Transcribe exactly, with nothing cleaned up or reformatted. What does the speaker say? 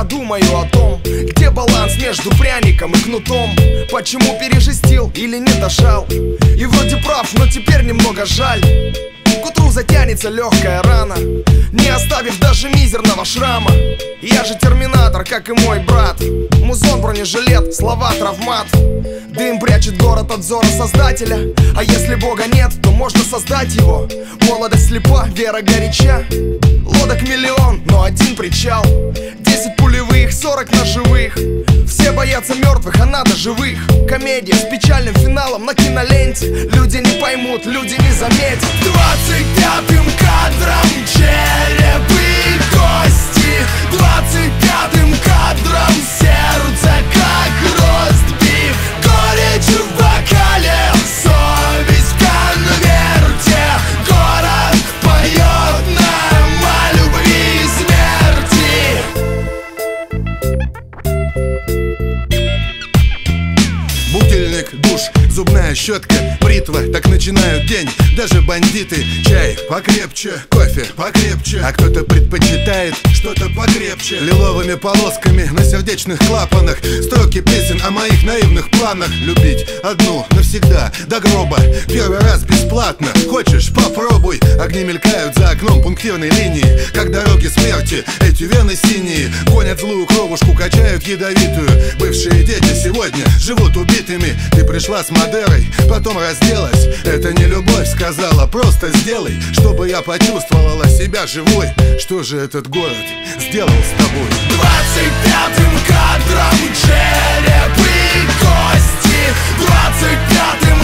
Иногда думаю о том, где баланс между пряником и кнутом. Почему пережестил или не дожал? И вроде прав, но теперь немного жаль. К утру затянется легкая рана, не оставив даже мизерного шрама. Я же терминатор, как и мой брат. Музон, бронежилет, слова травмат. Дым прячет город от взора создателя. А если бога нет, то можно создать его. Молодость слепа, вера горяча. Лодок миллион, но один причал. Десять пулевых, сорок ножевых. Все боятся мертвых, а надо живых. Комедия с печальным финалом на киноленте. Люди не поймут, люди не заметят. Двадцать пятым кадром череп и кости, двадцать пятым кадром сердце как ростбиф, горечь в бокале, совесть в конверте, город поет нам о любви и смерти. Будильник, душ, зубная щетка, бритва, так начинают день даже бандиты. Чай покрепче, кофе покрепче, а кто-то предпочитает что-то покрепче. Лиловыми полосками на сердечных клапанах строки песен о моих наивных планах. Любить одну навсегда до гроба, первый раз бесплатно, хочешь попробуй. Огни мелькают за окном пунктирной линии, как дороги смерти, эти вены синие гонят злую кровушку, качают ядовитую. Бывшие дети сегодня живут убитыми. Ты пришла с Мадерой, потом разделась. Это не любовь, сказала, просто сделай, чтобы я почувствовала себя живой. Что же этот город сделал с тобой? Двадцать пятым кадром череп и кости, двадцать пятым